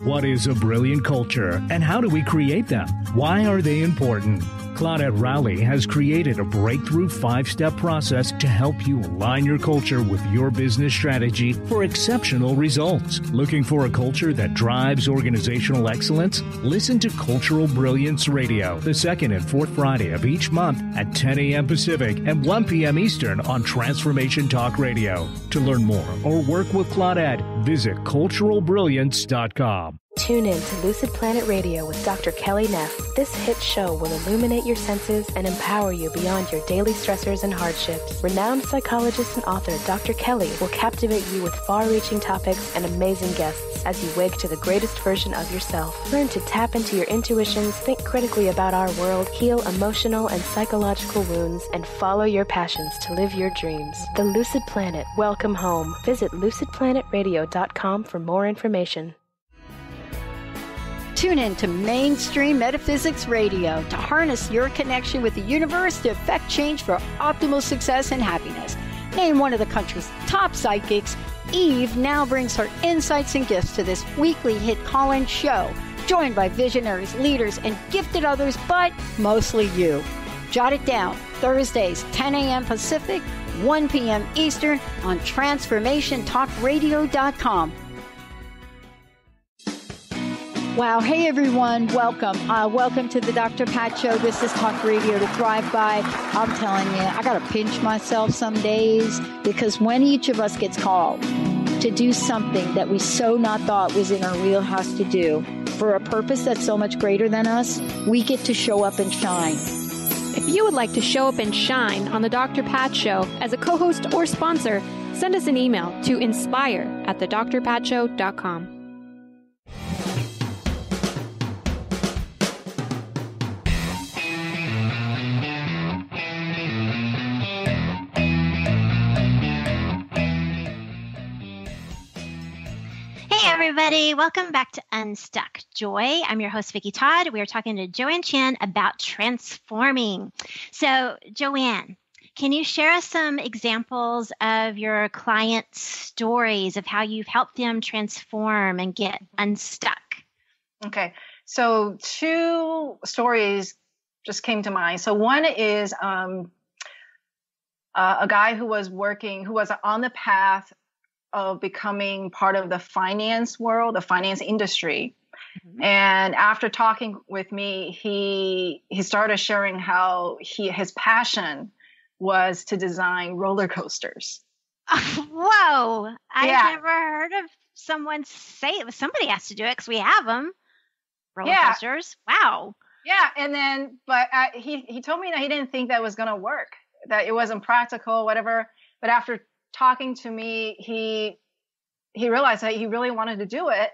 What is a brilliant culture, and how do we create them? Why are they important? Claudette Rowley has created a breakthrough five-step process to help you align your culture with your business strategy for exceptional results. Looking for a culture that drives organizational excellence? Listen to Cultural Brilliance Radio, the second and fourth Friday of each month at ten a.m. Pacific and one p.m. Eastern on Transformation Talk Radio. To learn more or work with Claudette, visit cultural brilliance dot com. Tune in to Lucid Planet Radio with Doctor Kelly Neff. This hit show will illuminate your senses and empower you beyond your daily stressors and hardships. Renowned psychologist and author Doctor Kelly will captivate you with far-reaching topics and amazing guests as you wake to the greatest version of yourself. Learn to tap into your intuitions, think critically about our world, heal emotional and psychological wounds, and follow your passions to live your dreams. The Lucid Planet. Welcome home. Visit lucid planet radio dot com for more information. Tune in to Mainstream Metaphysics Radio to harness your connection with the universe to effect change for optimal success and happiness. Named one of the country's top psychics, Eve now brings her insights and gifts to this weekly hit call-in show, joined by visionaries, leaders, and gifted others, but mostly you. Jot it down, Thursdays, ten a.m. Pacific, one p.m. Eastern on transformation talk radio dot com. Wow. Hey, everyone. Welcome. Uh, welcome to the Doctor Pat Show. This is Talk Radio to Thrive By. I'm telling you, I got to pinch myself some days, because when each of us gets called to do something that we so not thought was in our wheelhouse to do for a purpose that's so much greater than us, we get to show up and shine. If you would like to show up and shine on the Doctor Pat Show as a co-host or sponsor, send us an email to inspire at the dr pat show dot com. everybody. Welcome back to Unstuck Joy. I'm your host, Vicki Todd. We are talking to Joanne Chen about transforming. So, Joanne, can you share some examples of your clients' stories of how you've helped them transform and get unstuck? Okay. So two stories just came to mind. So one is um, uh, a guy who was working, who was on the path of becoming part of the finance world, the finance industry. Mm-hmm. And after talking with me, he he started sharing how he his passion was to design roller coasters. Whoa. I've yeah. never heard of someone say it. Somebody has to do it because we have them. Roller yeah. coasters. Wow. Yeah. And then, but uh, he, he told me that he didn't think that was going to work, that it wasn't practical, whatever. But after talking to me, he, he realized that he really wanted to do it.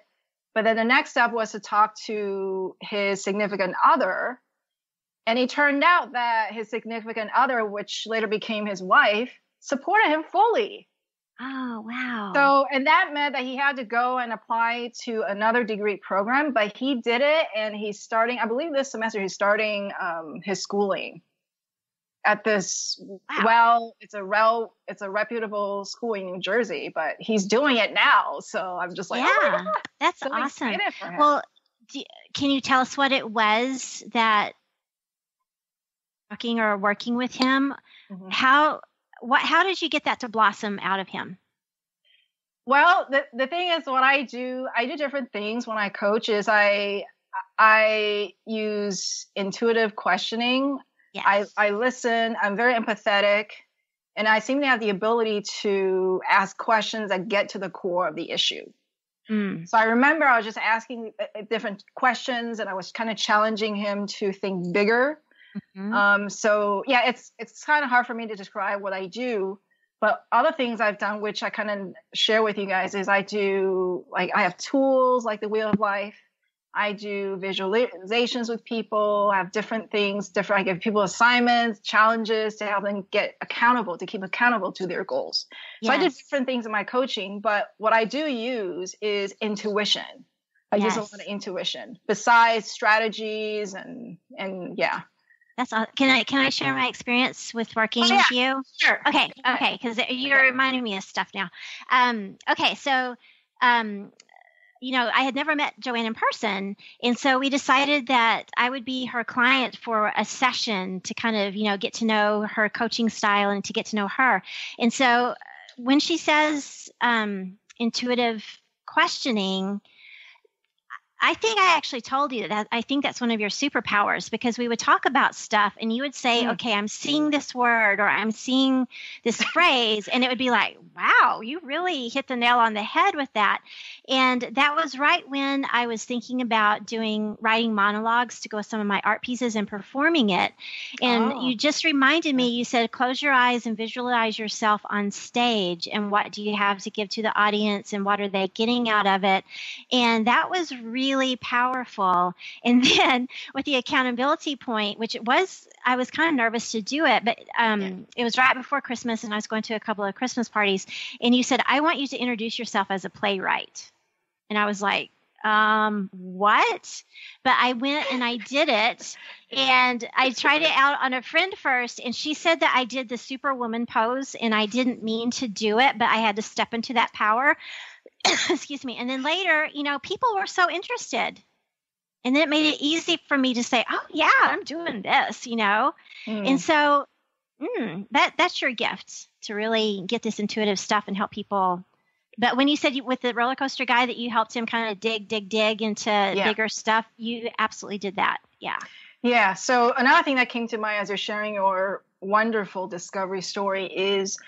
But then the next step was to talk to his significant other. And it turned out that his significant other, which later became his wife, supported him fully. Oh, wow. So, and that meant that he had to go and apply to another degree program, but he did it. And he's starting, I believe this semester, he's starting um, his schooling at this, wow. well, it's a rel, it's a reputable school in New Jersey, but he's doing it now. So I'm just like, yeah, oh my God. That's so awesome. Well, do, can you tell us what it was that talking or working with him, mm-hmm. how, what, how did you get that to blossom out of him? Well, the, the thing is what I do, I do different things when I coach is I, I use intuitive questioning. Yes. I, I listen, I'm very empathetic, and I seem to have the ability to ask questions that get to the core of the issue. Mm. So I remember I was just asking different questions and I was kind of challenging him to think bigger. Mm-hmm. Um, so yeah, it's, it's kind of hard for me to describe what I do, but other things I've done, which I kind of share with you guys is I do, like, I have tools like the Wheel of Life. I do visualizations with people. I have different things, different, I give people assignments, challenges to help them get accountable, to keep accountable to their goals. Yes. So I do different things in my coaching, but what I do use is intuition. I yes. use a lot of intuition besides strategies and, and yeah. That's all. Can I can I share my experience with working oh, yeah. with you? Sure. Okay. Okay. Because you're reminding me of stuff now. Um, okay. So, um, you know, I had never met Joanne in person, and so we decided that I would be her client for a session to kind of, you know, get to know her coaching style and to get to know her. And so, when she says um, intuitive questioning, I think I actually told you that I think that's one of your superpowers, because we would talk about stuff and you would say, mm. okay, I'm seeing this word or I'm seeing this phrase. And it would be like, wow, you really hit the nail on the head with that. And that was right when I was thinking about doing writing monologues to go with some of my art pieces and performing it. And oh. you just reminded me, you said, close your eyes and visualize yourself on stage. And what do you have to give to the audience and what are they getting out of it? And that was really really powerful. And then with the accountability point, which it was, I was kind of nervous to do it, but um, yeah. it was right before Christmas and I was going to a couple of Christmas parties. And you said, I want you to introduce yourself as a playwright. And I was like, um, what? But I went and I did it. And I tried it out on a friend first. And she said that I did the Superwoman pose and I didn't mean to do it, but I had to step into that power. Excuse me. And then later, you know, people were so interested. And then it made it easy for me to say, oh, yeah, I'm doing this, you know. Mm. And so mm, that that's your gift, to really get this intuitive stuff and help people. But when you said you, with the roller coaster guy that you helped him kind of dig, dig, dig into yeah. bigger stuff, you absolutely did that. Yeah. Yeah. So another thing that came to mind as you're sharing your wonderful discovery story is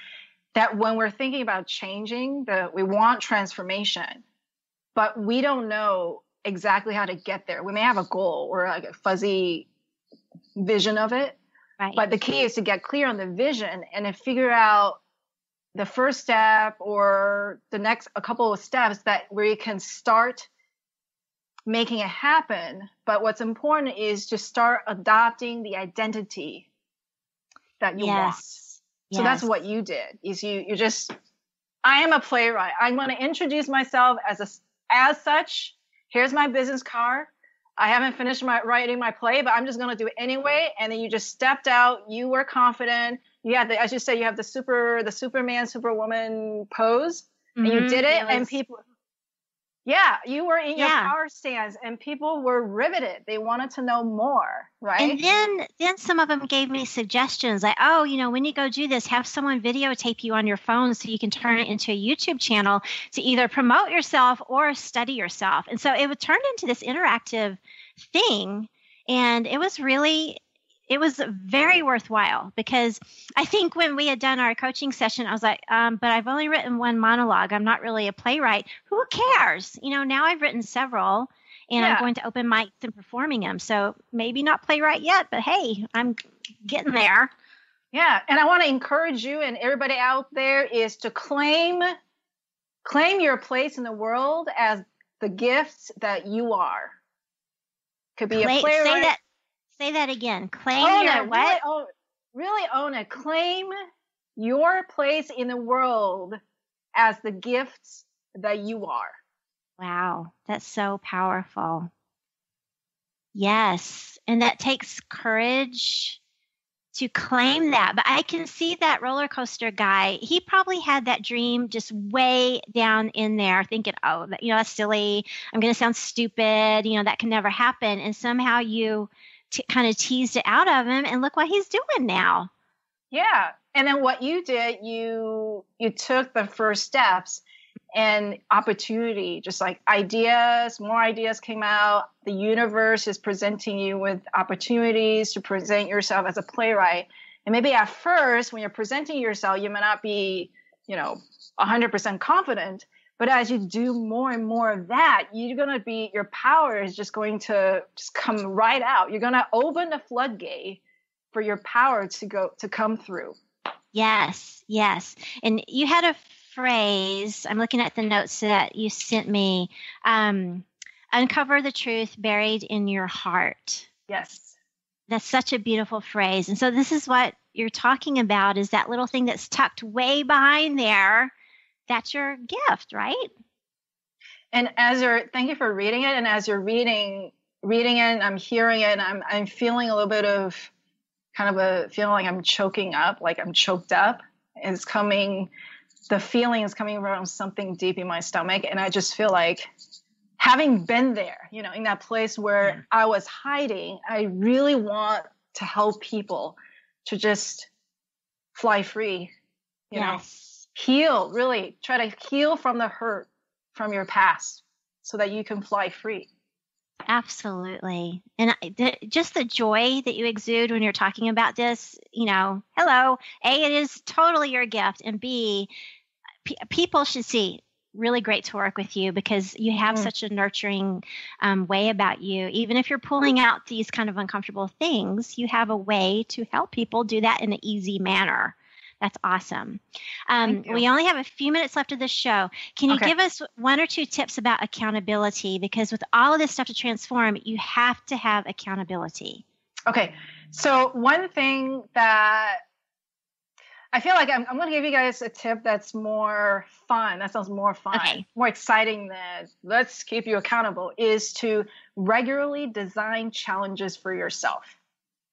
that when we're thinking about changing, that we want transformation, but we don't know exactly how to get there. We may have a goal or like a fuzzy vision of it, right. but the key is to get clear on the vision and to figure out the first step or the next, a couple of steps that where you can start making it happen. But what's important is to start adopting the identity that you yes. want. So yes. that's what you did, is you, you just, I am a playwright. I'm going to introduce myself as a as such, here's my business card. I haven't finished my writing my play, but I'm just going to do it anyway. And then you just stepped out. You were confident. You had the, as you say, you have the super, the Superman, Superwoman pose, and mm-hmm. you did it. Yes. And people, yeah, you were in your yeah. power stance, and people were riveted. They wanted to know more, right? And then, then some of them gave me suggestions like, oh, you know, when you go do this, have someone videotape you on your phone so you can turn it into a YouTube channel to either promote yourself or study yourself. And so it would turn into this interactive thing, and it was really. It was very worthwhile, because I think when we had done our coaching session, I was like, um, but I've only written one monologue. I'm not really a playwright. Who cares? You know, now I've written several, and yeah. I'm going to open mics and performing them. So maybe not playwright yet, but hey, I'm getting there. Yeah. And I want to encourage you and everybody out there is to claim, claim your place in the world as the gifts that you are. Could be Play, a playwright. Say that. Say that again. Claim own your it. What? Really own, really own it. Claim your place in the world as the gifts that you are. Wow. That's so powerful. Yes. And that takes courage to claim that. But I can see that roller coaster guy. He probably had that dream just way down in there thinking, oh, you know, that's silly. I'm going to sound stupid. You know, that can never happen. And somehow you... T- kind of teased it out of him, and look what he's doing now. Yeah. And then what you did, you you took the first steps, and opportunity, just like ideas, more ideas came out. The universe is presenting you with opportunities to present yourself as a playwright. And maybe at first, when you're presenting yourself, you may not be, you know, one hundred percent confident. But as you do more and more of that, you're going to be, your power is just going to just come right out. You're going to open the floodgate for your power to go, to come through. Yes. Yes. And you had a phrase, I'm looking at the notes that you sent me, um, uncover the truth buried in your heart. Yes. That's such a beautiful phrase. And so this is what you're talking about, is that little thing that's tucked way behind there. That's your gift, right? And as you're, thank you for reading it. And as you're reading, reading it, I'm hearing it. I'm, I'm feeling a little bit of kind of a feeling like I'm choking up, like I'm choked up. It's coming, the feeling is coming from something deep in my stomach. And I just feel like having been there, you know, in that place where mm. I was hiding, I really want to help people to just fly free, you yes. know. Heal, really try to heal from the hurt from your past so that you can fly free. Absolutely. And the, just the joy that you exude when you're talking about this, you know, hello, A, it is totally your gift. And B, p- people should see, really great to work with you, because you have mm. such a nurturing um, way about you. Even if you're pulling out these kind of uncomfortable things, you have a way to help people do that in an easy manner. That's awesome. Um, we only have a few minutes left of this show. Can you okay. give us one or two tips about accountability? Because with all of this stuff to transform, you have to have accountability. Okay. So one thing that I feel like I'm, I'm going to give you guys a tip that's more fun. That sounds more fun, okay. more exciting than let's keep you accountable, is to regularly design challenges for yourself.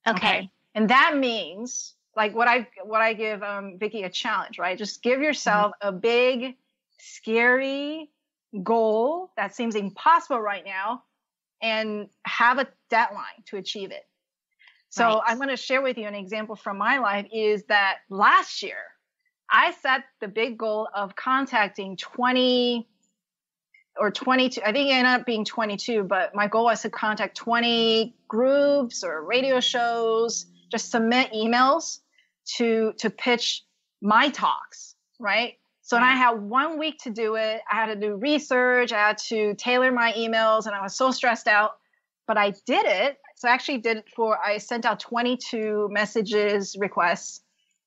Okay. okay? And that means... Like what I what I give um, Vicki a challenge, right? Just give yourself a big, scary goal that seems impossible right now, and have a deadline to achieve it. So right. I'm going to share with you an example from my life is that last year, I set the big goal of contacting twenty or twenty-two. I think it ended up being twenty-two, but my goal was to contact twenty groups or radio shows, just submit emails to to pitch my talks, right? So and I had one week to do it. I had to do research. I had to tailor my emails, and I was so stressed out. But I did it. So I actually did it for, I sent out twenty-two messages, requests,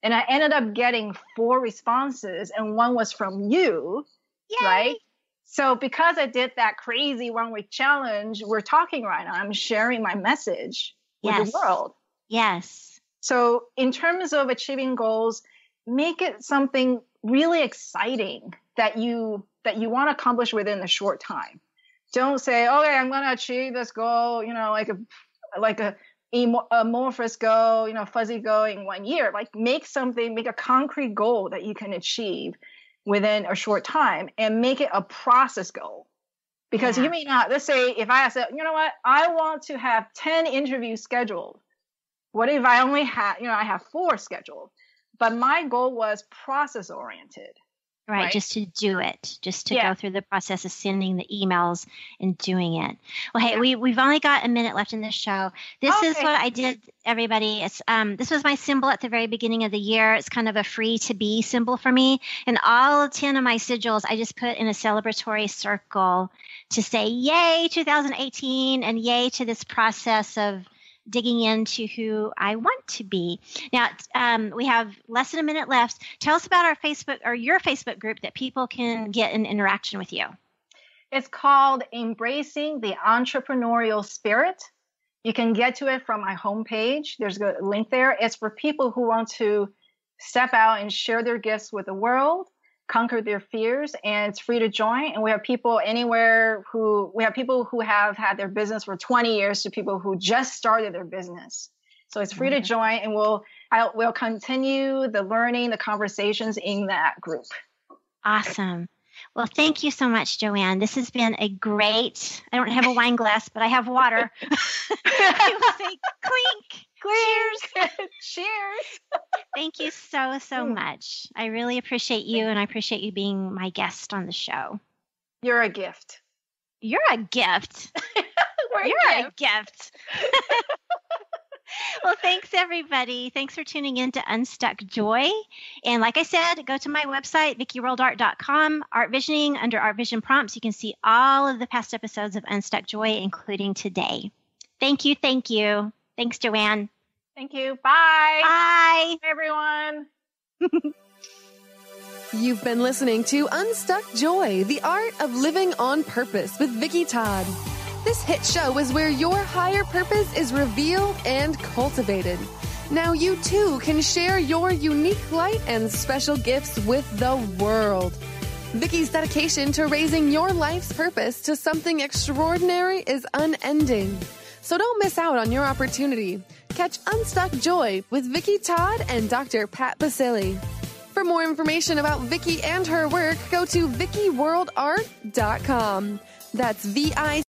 and I ended up getting four responses, and one was from you, Yay. Right? So because I did that crazy one-week challenge, we're talking right now. I'm sharing my message yes. with the world. Yes. So in terms of achieving goals, make it something really exciting that you that you want to accomplish within a short time. Don't say, okay, I'm going to achieve this goal, you know, like a, like a amorphous goal, you know, fuzzy goal in one year. Like make something, make a concrete goal that you can achieve within a short time and make it a process goal. Because yeah. you may not, let's say if I said, you know what, I want to have ten interviews scheduled. What if I only had, you know, I have four scheduled, but my goal was process oriented. Right, right. Just to do it, just to yeah. go through the process of sending the emails and doing it. Well, hey, yeah. we, we've only got a minute left in this show. This okay. is what I did, everybody. It's um, this was my symbol at the very beginning of the year. It's kind of a free to be symbol for me. And all ten of my sigils, I just put in a celebratory circle to say, yay, two thousand eighteen, and yay to this process of digging into who I want to be. Now, um, we have less than a minute left. Tell us about our Facebook or your Facebook group that people can get in interaction with you. It's called Embracing the Entrepreneurial Spirit. You can get to it from my homepage. There's a link there. It's for people who want to step out and share their gifts with the world, conquer their fears, and it's free to join. And we have people anywhere who, we have people who have had their business for twenty years to people who just started their business. So it's free mm-hmm. to join, and we'll, I'll, we'll continue the learning, the conversations in that group. Awesome. Well, thank you so much, Joanne. This has been a great, I don't have a wine glass, but I have water. I will say clink. Cheers. Cheers. Thank you so, so much. I really appreciate you, and I appreciate you being my guest on the show. You're a gift. You're a gift. We're You're a gift. A gift. Well, thanks, everybody. Thanks for tuning in to Unstuck Joy. And like I said, go to my website, vicki world art dot com, Art Visioning. Under Art Vision Prompts, you can see all of the past episodes of Unstuck Joy, including today. Thank you. Thank you. Thanks, Joanne. Thank you. Bye. Bye, everyone. You've been listening to Unstuck Joy, the art of living on purpose with Vicki Todd. This hit show is where your higher purpose is revealed and cultivated. Now you too can share your unique light and special gifts with the world. Vicki's dedication to raising your life's purpose to something extraordinary is unending. So don't miss out on your opportunity. Catch Unstuck Joy with Vicki Todd and Doctor Pat Basile. For more information about Vicki and her work, go to vicki world art dot com. That's V I